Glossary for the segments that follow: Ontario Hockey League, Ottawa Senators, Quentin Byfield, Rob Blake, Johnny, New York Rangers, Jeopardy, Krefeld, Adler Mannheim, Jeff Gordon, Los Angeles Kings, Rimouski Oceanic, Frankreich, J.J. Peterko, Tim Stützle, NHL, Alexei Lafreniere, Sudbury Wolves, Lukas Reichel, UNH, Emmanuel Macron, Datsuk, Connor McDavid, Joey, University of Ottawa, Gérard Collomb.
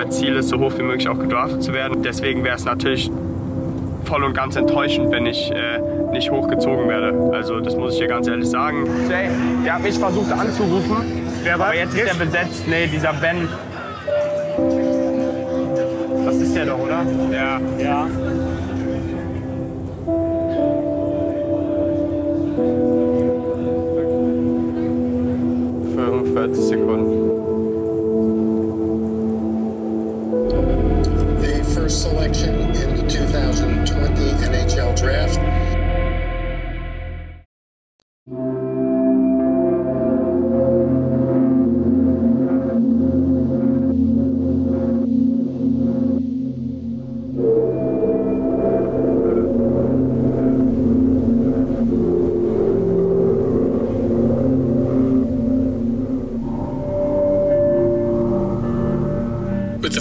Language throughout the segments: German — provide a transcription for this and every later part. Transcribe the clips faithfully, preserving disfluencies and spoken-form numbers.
mein Ziel ist, so hoch wie möglich auch gedraftet zu werden. Deswegen wäre es natürlich voll und ganz enttäuschend, wenn ich äh, nicht hochgezogen werde. Also das muss ich dir ganz ehrlich sagen. Jay, der hat mich versucht anzurufen. Wer war? Aber jetzt ist er besetzt. Nee, dieser Ben. Das ist der doch, oder? Ja. Ja. fünfundvierzig Sekunden. The first selection in the twenty twenty N H L Draft.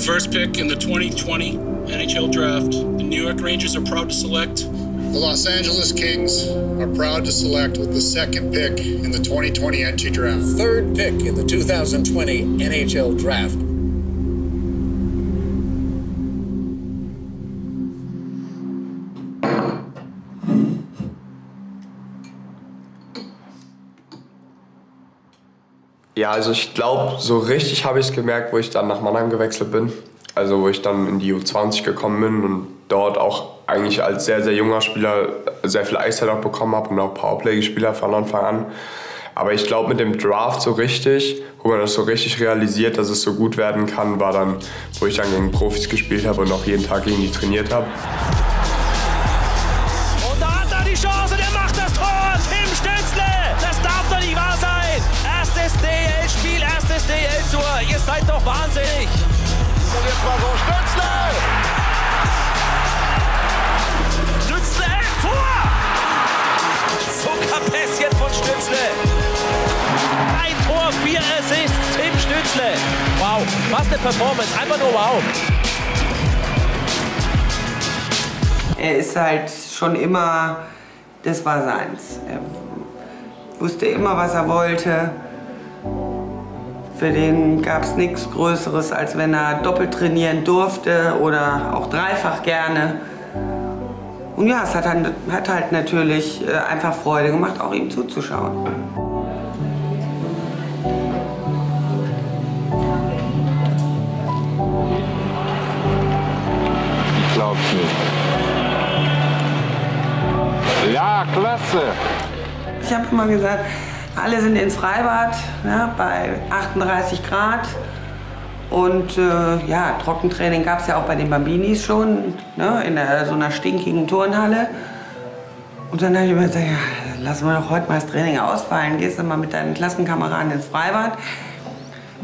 First pick in the twenty twenty N H L Draft, the New York Rangers are proud to select. The Los Angeles Kings are proud to select with the second pick in the twenty twenty N H L Draft. Third pick in the twenty twenty N H L Draft. Ja, also ich glaube, so richtig habe ich es gemerkt, wo ich dann nach Mannheim gewechselt bin. Also wo ich dann in die U zwanzig gekommen bin und dort auch eigentlich als sehr, sehr junger Spieler sehr viel Eiszeit auch bekommen habe und auch Powerplay gespielt habe von Anfang an. Aber ich glaube, mit dem Draft so richtig, wo man das so richtig realisiert, dass es so gut werden kann, war dann, wo ich dann gegen Profis gespielt habe und auch jeden Tag gegen die trainiert habe. Und da hat er die Chance, der macht das Tor! Tim Stützle! Das darf doch nicht wahr sein! Erstes D L-Spiel, erstes D L-Tor. Ihr seid doch wahnsinnig. Und jetzt mal so Stützle! Stützle, Tor! Zuckerpässchen von Stützle. Ein Tor, vier Assists, Tim Stützle. Wow, was eine Performance, einfach nur wow. Er ist halt schon immer, das war seins. Er wusste immer, was er wollte. Für den gab es nichts Größeres, als wenn er doppelt trainieren durfte oder auch dreifach gerne. Und ja, es hat, hat halt natürlich einfach Freude gemacht, auch ihm zuzuschauen. Ich glaub's nicht. Ja, klasse! Ich habe immer gesagt, alle sind ins Freibad, ne, bei achtunddreißig Grad. Und äh, ja, Trockentraining gab es ja auch bei den Bambinis schon, ne, in der, so einer stinkigen Turnhalle. Und dann habe ich mir gesagt, ja, lassen wir doch heute mal das Training ausfallen. Gehst du mal mit deinen Klassenkameraden ins Freibad.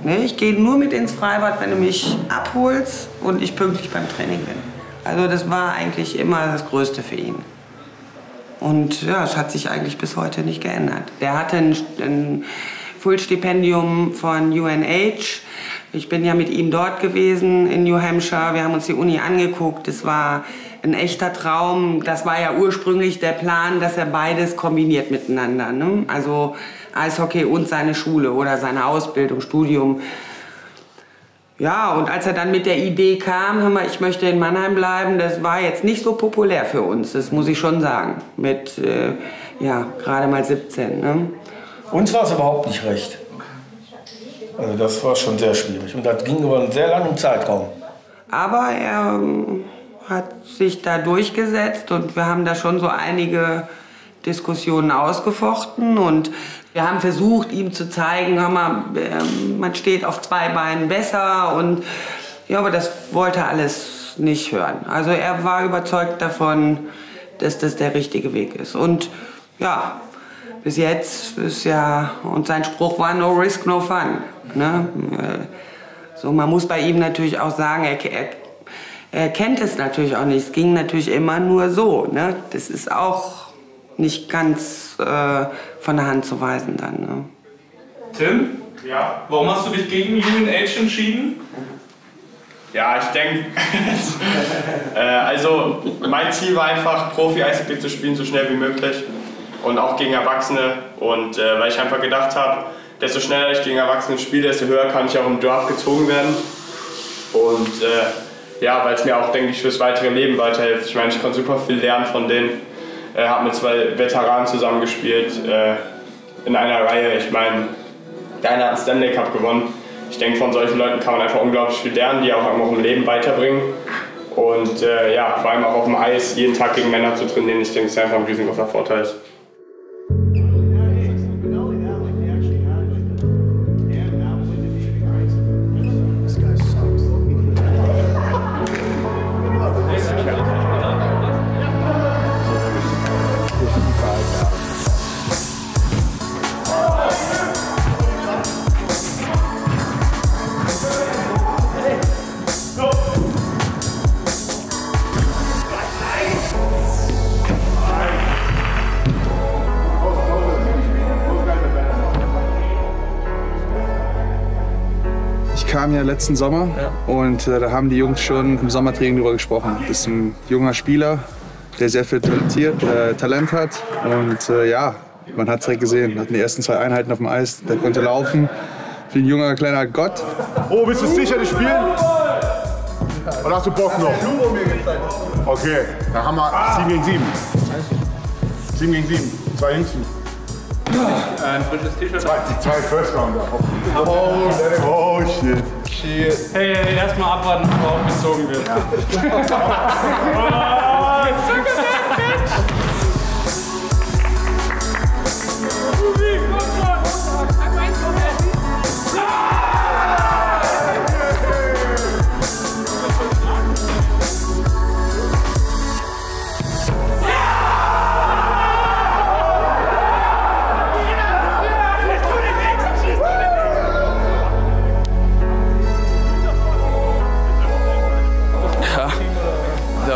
Ne, ich gehe nur mit ins Freibad, wenn du mich abholst und ich pünktlich beim Training bin. Also das war eigentlich immer das Größte für ihn. Und ja, es hat sich eigentlich bis heute nicht geändert. Der hatte ein, ein Full-Stipendium von U N H. Ich bin ja mit ihm dort gewesen in New Hampshire. Wir haben uns die Uni angeguckt. Das war ein echter Traum. Das war ja ursprünglich der Plan, dass er beides kombiniert miteinander, ne? Also Eishockey und seine Schule oder seine Ausbildung, Studium. Ja, und als er dann mit der Idee kam, hör mal, ich möchte in Mannheim bleiben, das war jetzt nicht so populär für uns, das muss ich schon sagen, mit, äh, ja, gerade mal siebzehn. Ne? Uns war es überhaupt nicht recht. Also das war schon sehr schwierig und das ging über einen sehr langen Zeitraum. Aber er äh, hat sich da durchgesetzt und wir haben da schon so einige Diskussionen ausgefochten und wir haben versucht, ihm zu zeigen, hör mal, man steht auf zwei Beinen besser und ja, aber das wollte er alles nicht hören. Also er war überzeugt davon, dass das der richtige Weg ist und ja, bis jetzt ist ja, und sein Spruch war no risk, no fun, ne? So, man muss bei ihm natürlich auch sagen, er, er, er kennt es natürlich auch nicht, es ging natürlich immer nur so, ne? Das ist auch nicht ganz äh, von der Hand zu weisen dann. Ne? Tim? Ja? Warum hast du dich gegen U N H entschieden? Ja, ich denke, äh, also mein Ziel war einfach, Profi-Eishockey zu spielen, so schnell wie möglich und auch gegen Erwachsene. Und äh, weil ich einfach gedacht habe, desto schneller ich gegen Erwachsene spiele, desto höher kann ich auch im Draft gezogen werden. Und äh, ja, weil es mir auch, denke ich, fürs weitere Leben weiterhilft. Ich meine, ich konnte super viel lernen von denen. Äh, habe mit zwei Veteranen zusammengespielt äh, in einer Reihe. Ich meine, der eine hat einen Stanley Cup gewonnen. Ich denke, von solchen Leuten kann man einfach unglaublich viel lernen, die auch einfach im Leben weiterbringen. Und äh, ja, vor allem auch auf dem Eis, jeden Tag gegen Männer zu trainieren, ich denke, das ist einfach ein riesengroßer Vorteil. Ist. Kam ja letzten Sommer, ja. Und äh, da haben die Jungs schon im Sommertraining darüber gesprochen. Das ist ein junger Spieler, der sehr viel talentiert, äh, Talent hat. Und äh, ja, man hat es direkt gesehen. Hatten die ersten zwei Einheiten auf dem Eis. Der konnte laufen. Wie ein junger kleiner Gott. Oh, willst du sicher nicht spielen? Oder hast du Bock noch? Okay, dann haben wir sieben gegen sieben. sieben gegen sieben. Zwei Jüngsten. Ein frisches T-Shirt. Zwei, zwei First-Rounder. Oh, oh, shit. Shit. Hey, hey, erstmal abwarten, bevor aufgezogen wird. Ja.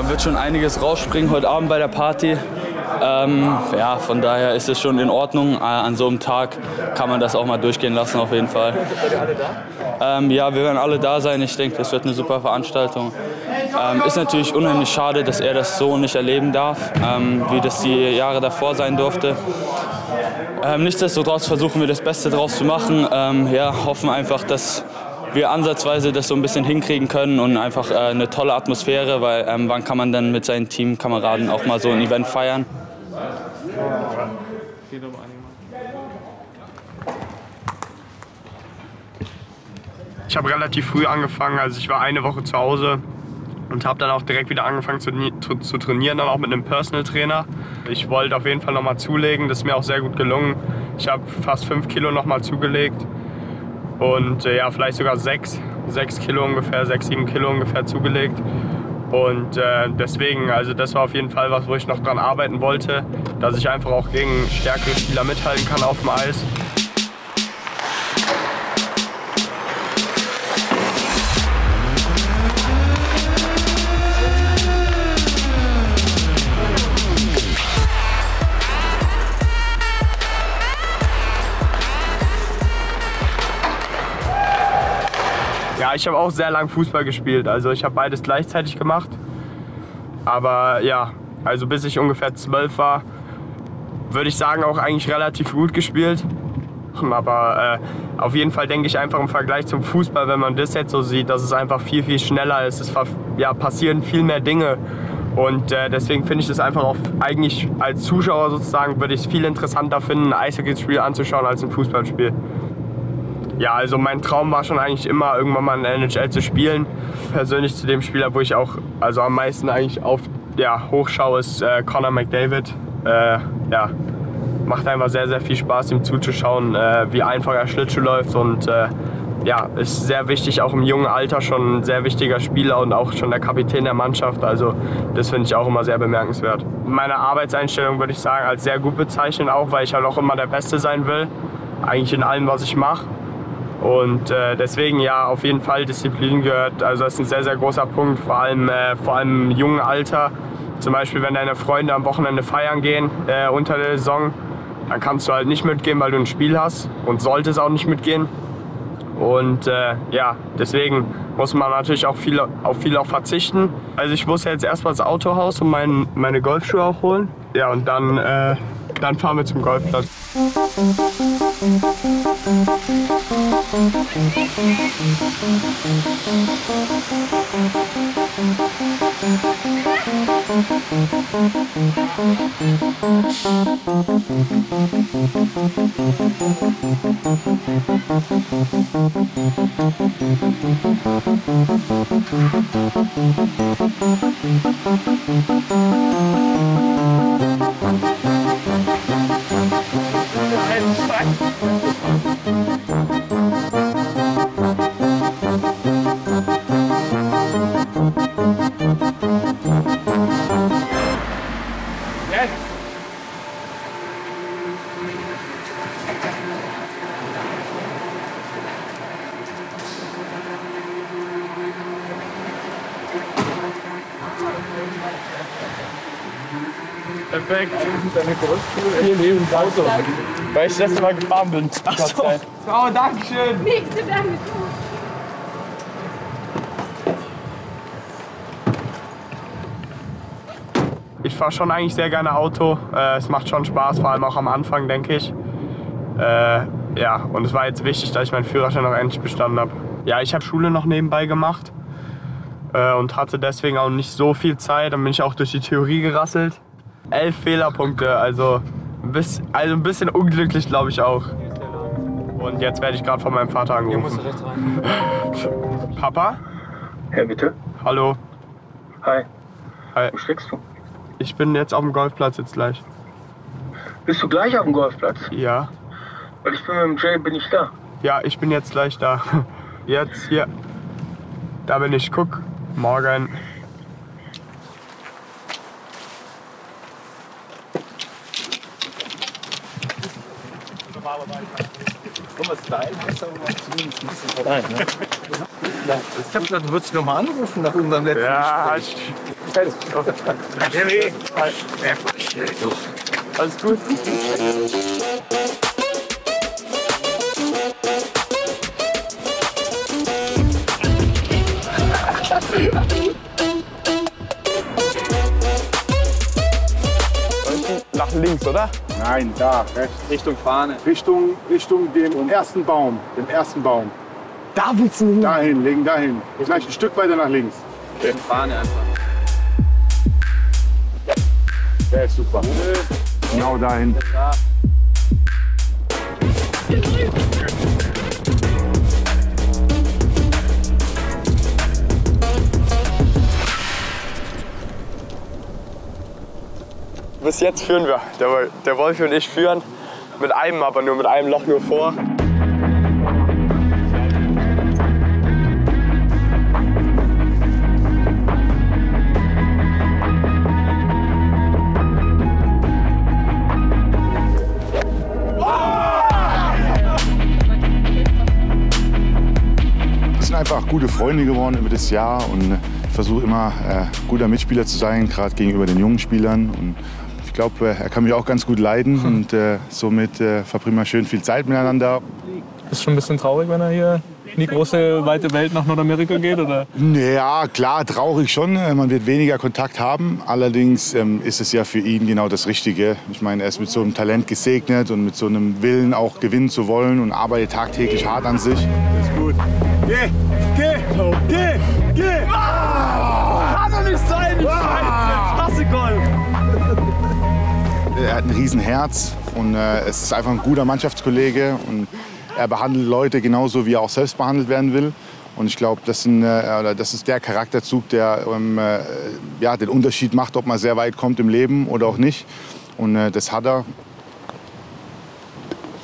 Wird schon einiges rausspringen heute Abend bei der Party. Ähm, ja, von daher ist es schon in Ordnung. An so einem Tag kann man das auch mal durchgehen lassen, auf jeden Fall. Ähm, ja, wir werden alle da sein. Ich denke, das wird eine super Veranstaltung. Ähm, ist natürlich unheimlich schade, dass er das so nicht erleben darf, ähm, wie das die Jahre davor sein durfte. Ähm, nichtsdestotrotz versuchen wir das Beste draus zu machen. Ähm, ja, hoffen einfach, dass wir ansatzweise das so ein bisschen hinkriegen können und einfach äh, eine tolle Atmosphäre, weil ähm, wann kann man dann mit seinen Teamkameraden auch mal so ein Event feiern? Ich habe relativ früh angefangen, also ich war eine Woche zu Hause und habe dann auch direkt wieder angefangen zu, zu, zu trainieren, dann auch mit einem Personal Trainer. Ich wollte auf jeden Fall nochmal zulegen, das ist mir auch sehr gut gelungen. Ich habe fast fünf Kilo nochmal zugelegt. Und äh, ja, vielleicht sogar sechs, sechs Kilo ungefähr, sechs, sieben Kilo ungefähr zugelegt. Und äh, deswegen, also das war auf jeden Fall was, wo ich noch dran arbeiten wollte, dass ich einfach auch gegen stärkere Spieler mithalten kann auf dem Eis. Ich habe auch sehr lange Fußball gespielt, also ich habe beides gleichzeitig gemacht. Aber ja, also bis ich ungefähr zwölf war, würde ich sagen, auch eigentlich relativ gut gespielt. Aber äh, auf jeden Fall denke ich einfach im Vergleich zum Fußball, wenn man das jetzt so sieht, dass es einfach viel, viel schneller ist. Es ja, passieren viel mehr Dinge und äh, deswegen finde ich das einfach auch eigentlich als Zuschauer sozusagen, würde ich es viel interessanter finden, ein Eishockeyspiel anzuschauen als ein Fußballspiel. Ja, also mein Traum war schon eigentlich immer, irgendwann mal in der N H L zu spielen. Persönlich zu dem Spieler, wo ich auch also am meisten eigentlich auf ja, hochschaue, ist äh, Connor McDavid. Äh, ja, macht einfach sehr, sehr viel Spaß, ihm zuzuschauen, äh, wie einfach er Schlittschuh läuft. Und äh, ja, ist sehr wichtig, auch im jungen Alter schon ein sehr wichtiger Spieler und auch schon der Kapitän der Mannschaft. Also das finde ich auch immer sehr bemerkenswert. Meine Arbeitseinstellung würde ich sagen als sehr gut bezeichnen, auch weil ich halt auch immer der Beste sein will. Eigentlich in allem, was ich mache. Und äh, deswegen ja, auf jeden Fall Disziplin gehört, also das ist ein sehr, sehr großer Punkt, vor allem, äh, vor allem im jungen Alter. Zum Beispiel, wenn deine Freunde am Wochenende feiern gehen, äh, unter der Saison, dann kannst du halt nicht mitgehen, weil du ein Spiel hast und solltest auch nicht mitgehen. Und äh, ja, deswegen muss man natürlich auch viel, auf viel auch verzichten. Also ich muss jetzt erstmal ins Autohaus und mein, meine Golfschuhe auch holen. Ja, und dann, äh, dann fahren wir zum Golfplatz. Perfekt. Deine Grundschule. Vielen lieben Dank. Auto. Weil ich das letzte Mal gefahren bin. Ach so. Oh, danke schön. Nächste Danke. Ich fahre schon eigentlich sehr gerne Auto. Äh, es macht schon Spaß, vor allem auch am Anfang, denke ich. Äh, ja, und es war jetzt wichtig, dass ich meinen Führerschein noch endlich bestanden habe. Ja, ich habe Schule noch nebenbei gemacht äh, und hatte deswegen auch nicht so viel Zeit. Dann bin ich auch durch die Theorie gerasselt. Elf Fehlerpunkte, also ein bisschen, also ein bisschen unglücklich, glaube ich auch. Und jetzt werde ich gerade von meinem Vater angerufen. Papa? Hey, bitte? Hallo. Hi. Hi. Wo steckst du? Ich bin jetzt auf dem Golfplatz jetzt gleich. Bist du gleich auf dem Golfplatz? Ja. Weil ich bin mit dem Jay, bin ich da? Ja, ich bin jetzt gleich da. Jetzt hier. Da bin ich. Guck. Morgen. Ich hab gedacht, du würdest nochmal anrufen nach unserem letzten ja, Gespräch. Alles gut. Nach links, oder? Nein, da, rechts. Richtung Fahne. Richtung, Richtung dem und ersten Baum. Dem ersten Baum. Da willst du hin? Dahin, legen, dahin. Gleich ein Stück weiter nach links. Okay. Fahne einfach. Der ist super. Genau dahin. Bis jetzt führen wir. Der, der Wolfi und ich führen mit einem, aber nur mit einem Loch nur vor. Wir sind einfach gute Freunde geworden über das Jahr und ich versuche immer äh, guter Mitspieler zu sein, gerade gegenüber den jungen Spielern. Und ich glaube, er kann mich auch ganz gut leiden und äh, somit äh, verbringen wir schön viel Zeit miteinander. Ist schon ein bisschen traurig, wenn er hier in die große, weite Welt nach Nordamerika geht, oder? Ja, klar, traurig schon. Man wird weniger Kontakt haben. Allerdings ähm, ist es ja für ihn genau das Richtige. Ich meine, er ist mit so einem Talent gesegnet und mit so einem Willen auch gewinnen zu wollen und arbeitet tagtäglich hart an sich. Das ist gut. Geh, geh, geh, geh! Ah! Kann doch nicht sein, ich hasse Golf! Er hat ein Riesenherz und äh, es ist einfach ein guter Mannschaftskollege und er behandelt Leute genauso, wie er auch selbst behandelt werden will. Und ich glaube, das, äh, das ist der Charakterzug, der ähm, äh, ja, den Unterschied macht, ob man sehr weit kommt im Leben oder auch nicht. Und äh, das hat er.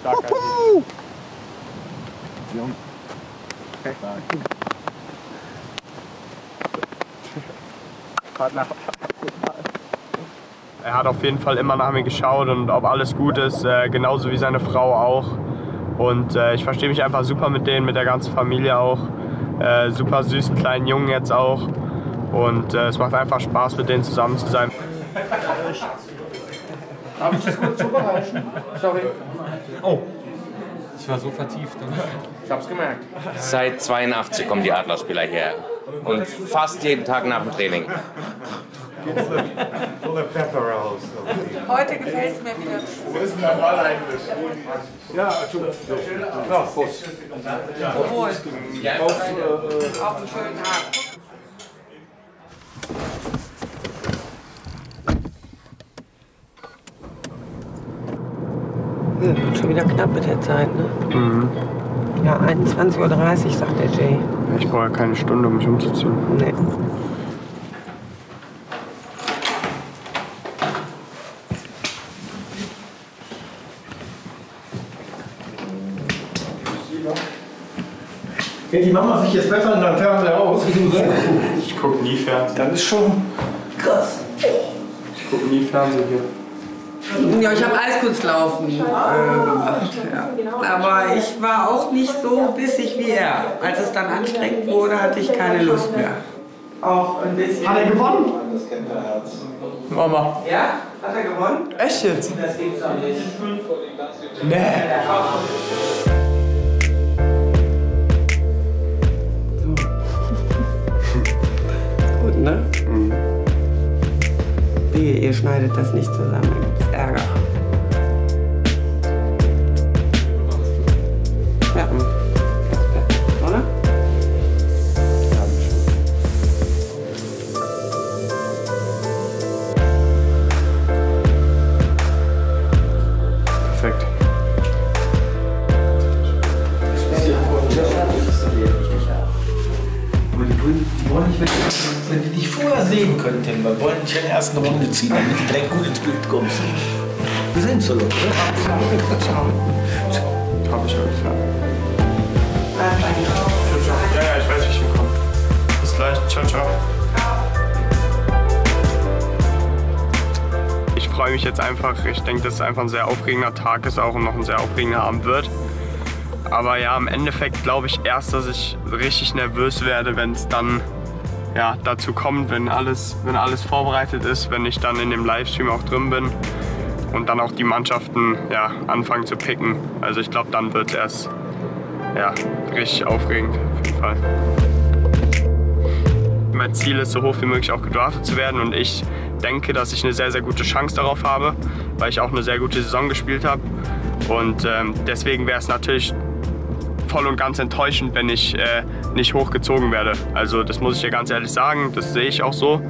Stark. Partner. Er hat auf jeden Fall immer nach mir geschaut und ob alles gut ist, äh, genauso wie seine Frau auch. Und äh, ich verstehe mich einfach super mit denen, mit der ganzen Familie auch. Äh, super süßen kleinen Jungen jetzt auch. Und äh, es macht einfach Spaß, mit denen zusammen zu sein. Darf ich das kurz zubereiten? Sorry. Oh, ich war so vertieft. Ich hab's gemerkt. Seit zweiundachtzig kommen die Adlerspieler hierher. Und fast jeden Tag nach dem Training. Full of pepper rolls. Heute gefällt es mir wieder. Wo ist denn der Ball eigentlich? Ja, Entschuldigung. Ja, Prost. Auf, auf einen schönen Abend. Wird schon wieder knapp mit der Zeit, ne? Mhm. Ja, einundzwanzig Uhr dreißig, sagt der Jay. Ich brauche ja keine Stunde, um mich umzuziehen. Nee. Wenn die Mama sich jetzt besser in deinem Fernseher aus, ich gucke nie Fernsehen. Das ist schon krass. Ich gucke nie Fernsehen hier. Ja, ich habe Eiskunstlaufen äh, gemacht, ja. Aber ich war auch nicht so bissig wie er. Als es dann anstrengend wurde, hatte ich keine Lust mehr. Auch ein bisschen. Hat er gewonnen? Das kennt er Herz. Mama. Ja? Hat er gewonnen? Echt jetzt? Das gibt's doch nicht. Nee. So. Gut, ne? Mhm. Ihr schneidet das nicht zusammen. Das ist Ärger. Ja. Oder? Perfekt. Die wollen nicht, wenn die dich vorher sehen könnten. Wir wollen dich in der ersten Runde ziehen, damit du direkt gut ins Bild kommst. Wir sind so los. Hab ich euch, ja. Ja, ja, ich weiß, wie ich hinkomme. Bis gleich. Ciao, ciao. Ich freue mich jetzt einfach. Ich denke, dass es einfach ein sehr aufregender Tag ist auch und noch ein sehr aufregender Abend wird. Aber ja, im Endeffekt glaube ich erst, dass ich richtig nervös werde, wenn es dann ja, dazu kommt, wenn alles, wenn alles vorbereitet ist, wenn ich dann in dem Livestream auch drin bin und dann auch die Mannschaften ja, anfangen zu picken. Also ich glaube, dann wird es erst ja, richtig aufregend auf jeden Fall. Mein Ziel ist, so hoch wie möglich auch gedraftet zu werden und ich denke, dass ich eine sehr, sehr gute Chance darauf habe, weil ich auch eine sehr gute Saison gespielt habe und ähm, deswegen wäre es natürlich voll und ganz enttäuschend, wenn ich äh, nicht hochgezogen werde. Also das muss ich dir ganz ehrlich sagen, das sehe ich auch so.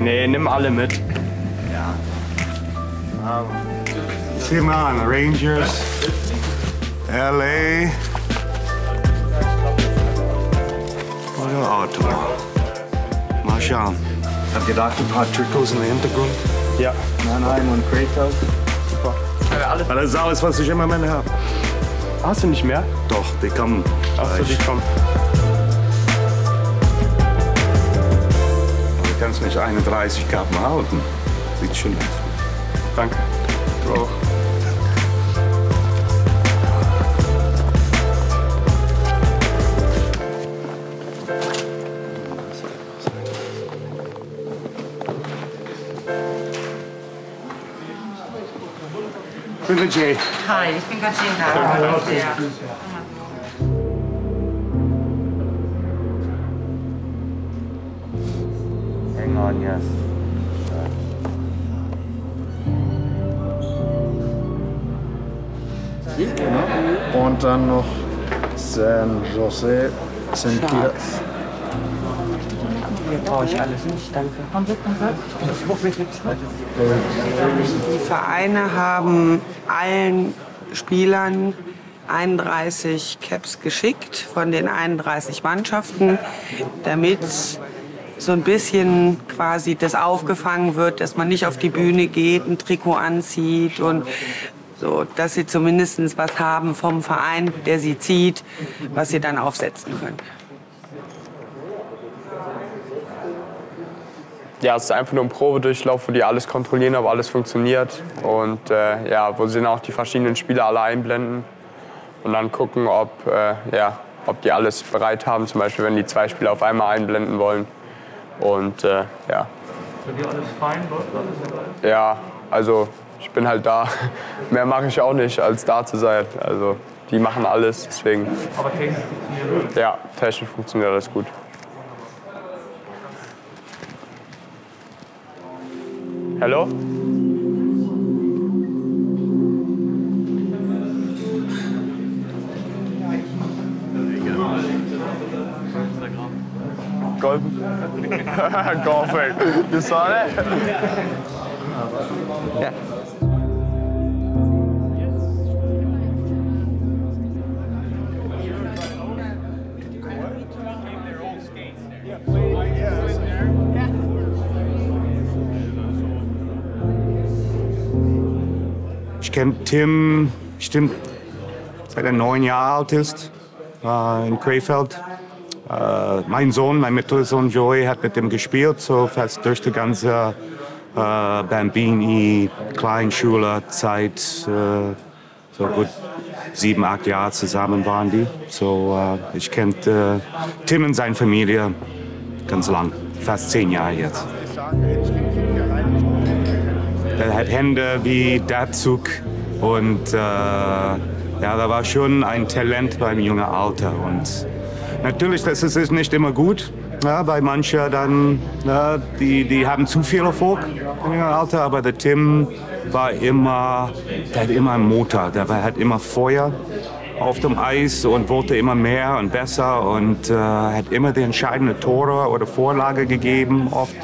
Nee, nimm alle mit. Ja. Um, sieh mal an, Rangers, L A, oder Ottawa. Mal schauen. Habt ihr gedacht, ein paar Trikots im Hintergrund? Ja. Mannheim und Krefeld. Weil das ist alles, was ich immer mehr habe. Hast du nicht mehr? Doch, die kommen. Achso, die kommen. Du kannst nicht einunddreißig Karten halten. Sieht schön aus. Danke. Du auch. Ich bin der Jay. Hi, ich bin Katrin. Hallo. Hang on, yes. Ja. Und dann noch San Jose, San Pierce. Hier brauche ich alles nicht, danke. Die Vereine haben allen Spielern einunddreißig Caps geschickt von den einunddreißig Mannschaften, damit so ein bisschen quasi das aufgefangen wird, dass man nicht auf die Bühne geht, ein Trikot anzieht und so, dass sie zumindest was haben vom Verein, der sie zieht, was sie dann aufsetzen können. Ja, es ist einfach nur ein Probedurchlauf, wo die alles kontrollieren, ob alles funktioniert. Und äh, ja, wo sie dann auch die verschiedenen Spieler alle einblenden. Und dann gucken, ob, äh, ja, ob die alles bereit haben. Zum Beispiel, wenn die zwei Spieler auf einmal einblenden wollen. Und äh, ja. Für die alles fein, dort? Ja, also ich bin halt da. Mehr mache ich auch nicht, als da zu sein. Also die machen alles, deswegen. Aber technisch funktioniert das? Ja, technisch funktioniert alles gut. Hallo? Golf. Golfing. You saw that? Yeah. Ich kenne Tim, stimmt, seit er neun Jahre alt ist, äh, in Krefeld. Uh, mein Sohn, mein Mittelsohn Joey, hat mit ihm gespielt, so fast durch die ganze uh, Bambini, Kleinschülerzeit, uh, so gut sieben, acht Jahre zusammen waren die. So, uh, ich kenne uh, Tim und seine Familie ganz lang, fast zehn Jahre jetzt. Er hat Hände wie Datsuk und uh, ja, da war schon ein Talent beim jungen Alter. Und natürlich, das ist nicht immer gut, ja, bei manchen dann, ja, die, die haben zu viel Erfolg im Alter, aber der Tim war immer, der hat immer einen Motor, der hat immer Feuer auf dem Eis und wollte immer mehr und besser und äh, hat immer die entscheidenden Tore oder Vorlage gegeben oft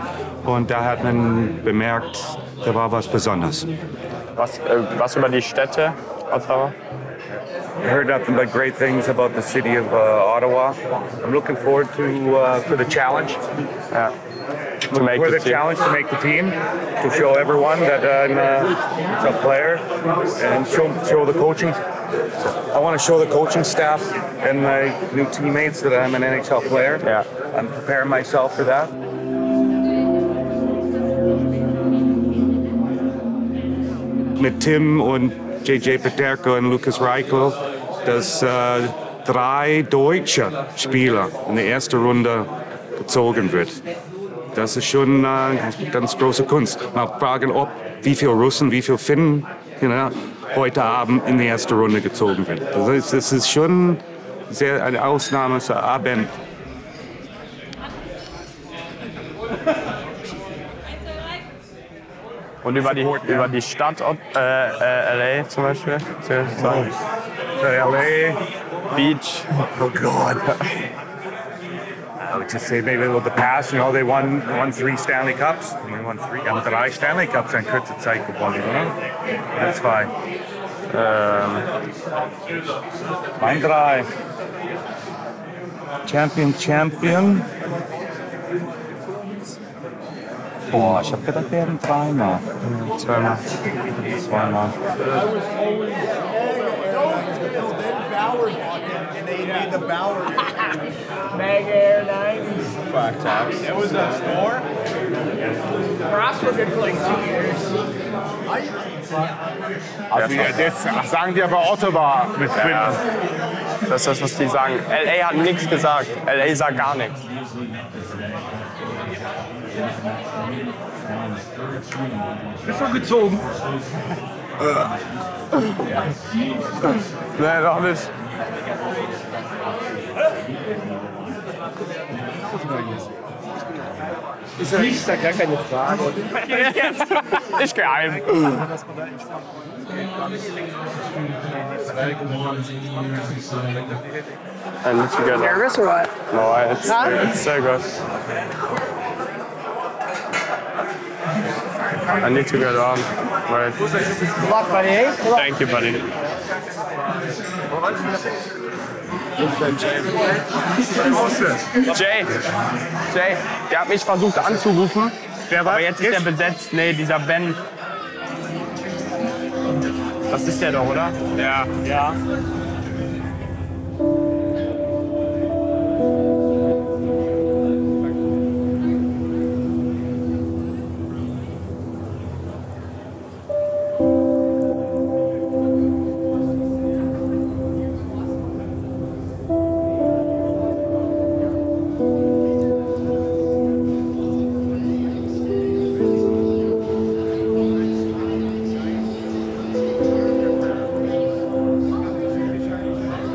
und da hat man bemerkt, da war was Besonderes. Was, äh, was über die Städte, Ottawa? I heard nothing but great things about the city of uh, Ottawa. I'm looking forward to uh, for the challenge. Uh, to make for the, the challenge to make the team, to show everyone that I'm uh, a player, and show show the coaching. I want to show the coaching staff and my new teammates that I'm an N H L player. Yeah. I'm preparing myself for that. Mit Tim und J J Peterko und Lukas Reichel, dass äh, drei deutsche Spieler in der ersten Runde gezogen wird. Das ist schon eine äh, ganz große Kunst. Mal fragen, ob wie viele Russen, wie viele Finnen you know, heute Abend in der ersten Runde gezogen werden. Das ist, das ist schon sehr eine Ausnahme für Abend. Und über die, über die Stadt äh, äh, L A zum Beispiel? Oh. L A Beach. Oh God. I would just say maybe with the past, you know, they won, won three Stanley Cups. We won three, and drei Stanley Cups in kurzer Zeit gewonnen. That's fine. Um, mein drei. Champion, Champion. Boah, ich hab gedacht, wir hätten dreimal. Zweimal. Zweimal. Also das sagen die aber Ottawa mit Finnen. Ja, das ist das, was die sagen. L A hat nichts gesagt. L A sagt gar nichts. Bist du gezogen? Nein, doch nicht. Ist ja nicht, da gar keine Frage. Ich gehe ein. I'm not together. Nervous or what? No, it's, it's so good. I need to get on. Right. Good luck, buddy. Eh? Thank you, buddy. Jay. Jay, der hat mich versucht anzurufen. Wer war? Aber jetzt ist er besetzt. Nee, dieser Ben. Das ist der doch, oder? Ja. Ja.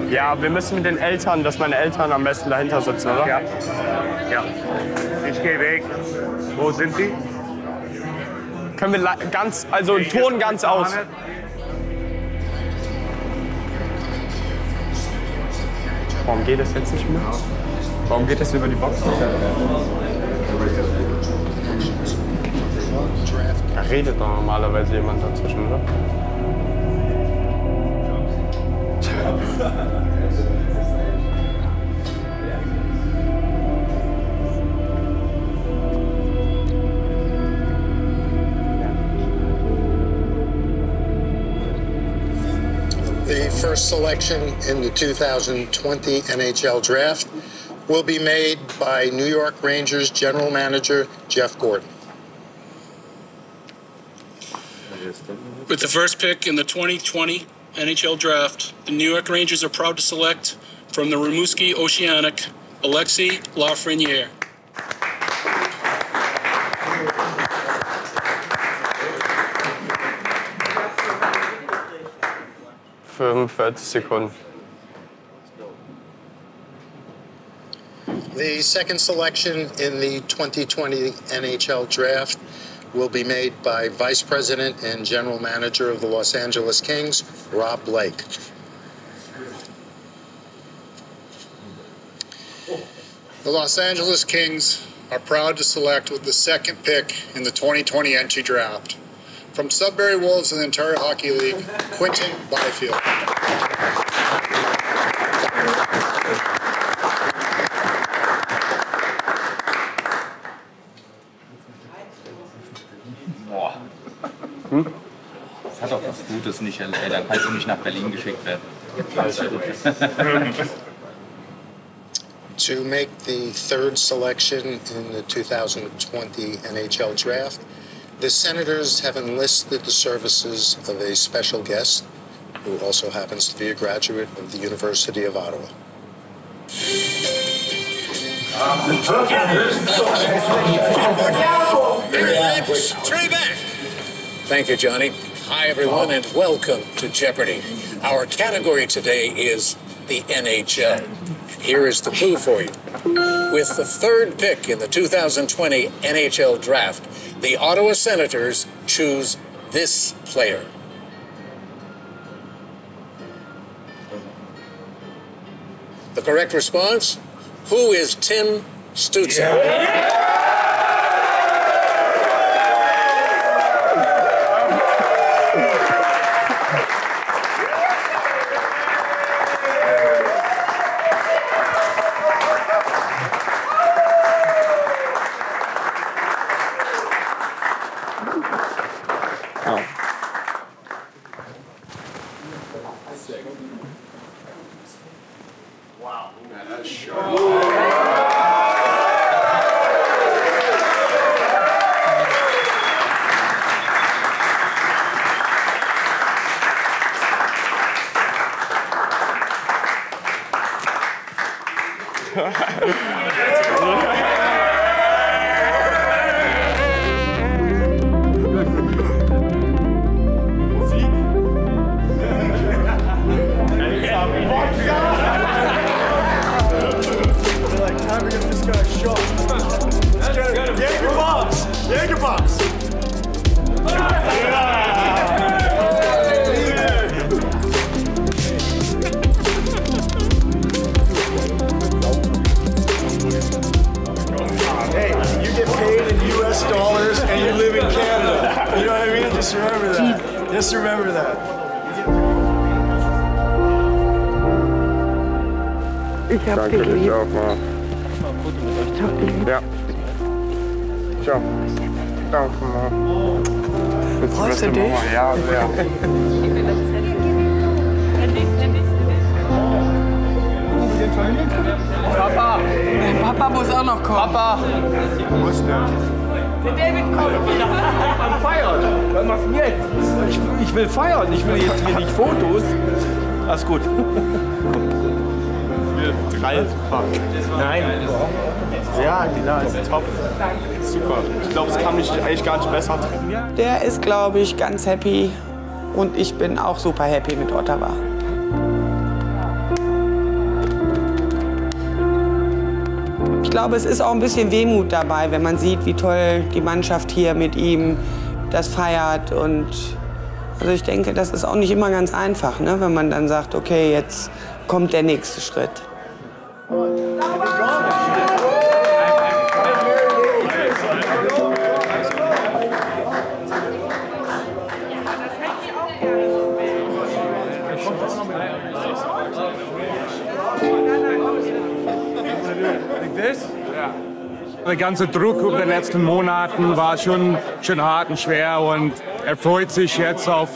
Ja, wir müssen mit den Eltern, dass meine Eltern am besten dahinter sitzen, oder? Ja. Ja. Ich gehe weg. Wo sind die? Können wir ganz, also Ton ganz aus. Warum geht das jetzt nicht mehr? Warum geht das über die Box? Da redet doch normalerweise jemand dazwischen, oder? The first selection in the two thousand twenty N H L draft will be made by New York Rangers general manager Jeff Gordon. With the first pick in the twenty twenty N H L draft, the New York Rangers are proud to select from the Rimouski Oceanic, Alexei Lafreniere. fünfundvierzig Sekunden. The second selection in the twenty twenty N H L draft will be made by Vice President and General Manager of the Los Angeles Kings, Rob Blake. The Los Angeles Kings are proud to select with the second pick in the twenty twenty N H L draft from Sudbury Wolves and the Ontario Hockey League, Quentin Byfield. Hm? Das hat auch was Gutes, nicht? Ey, dann kannst du nicht nach Berlin geschickt werden. To make the third selection in the twenty twenty N H L draft, the Senators have enlisted the services of a special guest who also happens to be a graduate of the University of Ottawa. Thank you, Johnny. Hi, everyone, and welcome to Jeopardy. Our category today is the N H L. And here is the clue for you. With the third pick in the twenty twenty N H L draft, the Ottawa Senators choose this player. The correct response, who is Tim Stützle? Yeah. Der ist, glaube ich, ganz happy und ich bin auch super happy mit Ottawa. Ich glaube, es ist auch ein bisschen Wehmut dabei, wenn man sieht, wie toll die Mannschaft hier mit ihm das feiert. Und also ich denke, das ist auch nicht immer ganz einfach, ne? Wenn man dann sagt, okay, jetzt kommt der nächste Schritt. Der ganze Druck über den letzten Monaten war schon, schon hart und schwer. Und er freut sich jetzt auf,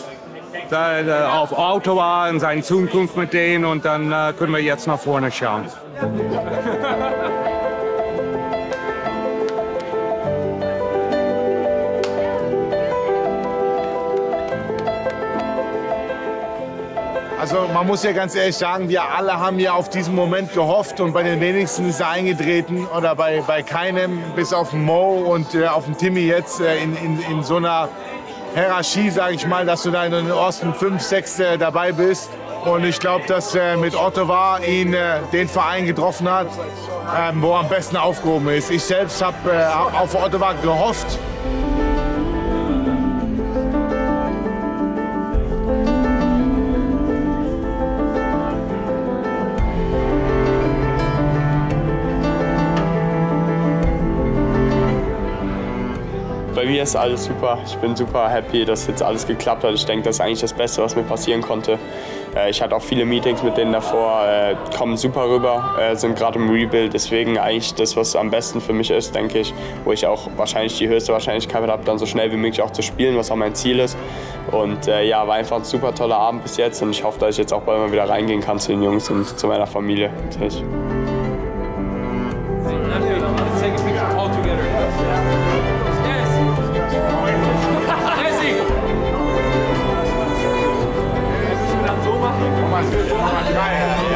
auf Ottawa und seine Zukunft mit denen. Und dann können wir jetzt nach vorne schauen. Also man muss ja ganz ehrlich sagen, wir alle haben ja auf diesen Moment gehofft und bei den wenigsten ist er eingetreten oder bei, bei keinem, bis auf den Mo und äh, auf den Timmy jetzt äh, in, in, in so einer Hierarchie, sage ich mal, dass du da in den ersten fünf, sechs äh, dabei bist. Und ich glaube, dass äh, mit Ottawa ihn äh, den Verein getroffen hat, äh, wo er am besten aufgehoben ist. Ich selbst habe äh, auf Ottawa gehofft. Mir ist alles super. Ich bin super happy, dass jetzt alles geklappt hat. Ich denke, das ist eigentlich das Beste, was mir passieren konnte. Ich hatte auch viele Meetings mit denen davor, kommen super rüber, sind gerade im Rebuild. Deswegen eigentlich das, was am besten für mich ist, denke ich, wo ich auch wahrscheinlich die höchste Wahrscheinlichkeit habe, dann so schnell wie möglich auch zu spielen, was auch mein Ziel ist. Und ja, war einfach ein super toller Abend bis jetzt und ich hoffe, dass ich jetzt auch bald mal wieder reingehen kann zu den Jungs und zu meiner Familie. Natürlich. Come on, come on, come on.